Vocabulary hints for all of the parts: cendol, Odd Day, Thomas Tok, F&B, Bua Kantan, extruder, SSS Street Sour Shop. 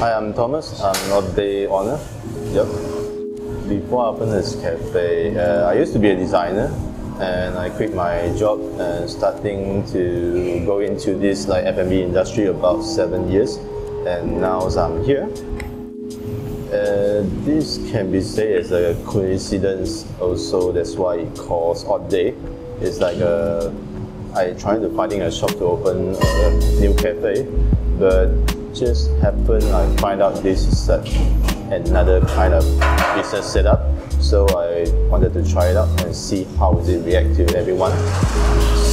Hi, I'm Thomas. I'm Odd Day owner. Yep. Before I opened this cafe, I used to be a designer, and I quit my job and starting to go into this like F&B industry about 7 years, and now I'm here. This can be said as a coincidence also, that's why it calls Odd Day. It's like I trying to finding a shop to open a new cafe, but just happened I find out this is such another kind of business setup, so I wanted to try it out and see how it react to everyone.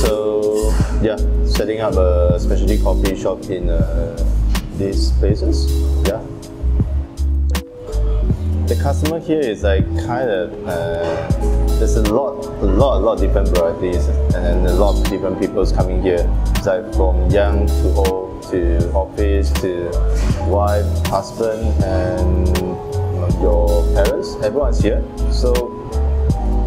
So yeah, setting up a specialty coffee shop in these places. Yeah, the customer here is like kind of there's a lot different varieties and a lot of different people's coming here. It's like from young to old, to office, to wife, husband, and your parents. Everyone's here, so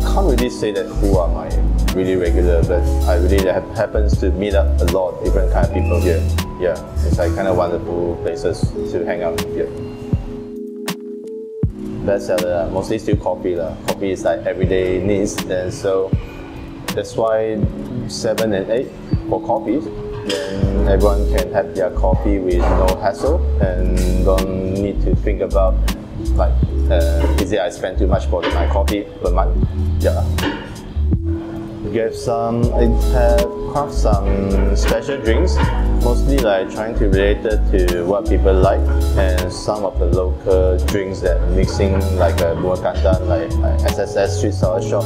can't really say that who are my really regular, but I really happens to meet up a lot of different kind of people here. Yeah, it's like kind of wonderful places to hang out here. Best seller mostly still coffee lah. Coffee is like everyday needs, and so that's why 7 and 8 for coffees. Then everyone can have their coffee with no hassle and don't need to think about like is it I spend too much for my coffee per month. Yeah, craft some special drinks, mostly like trying to relate it to what people like, and some of the local drinks that mixing like a Bua Kantan, like SSS Street Sour Shop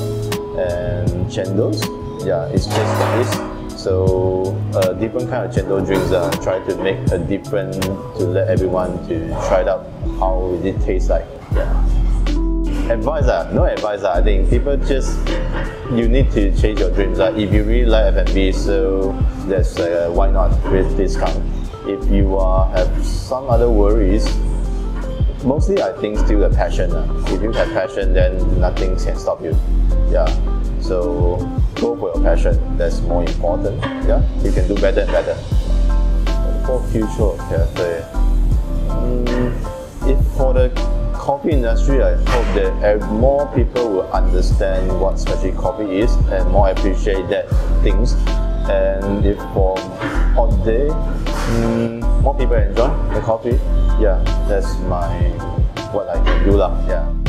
and cendols. Yeah, it's just like this. So different kind of cendol drinks are trying to make a different to let everyone to try it out how it tastes like. Yeah. No advice. I think people just you need to change your dreams. Like if you really like F&B, so that's why not with this kind. If you have some other worries, mostly I think still the passion. If you have passion, then nothing can stop you. Yeah. So go for your passion, that's more important. Yeah, you can do better and better. For future of cafe, if for the coffee industry, I hope that more people will understand what specialty coffee is and more appreciate that things. And if for Odd Day, more people enjoy the coffee. Yeah, that's what I can do lah. Yeah.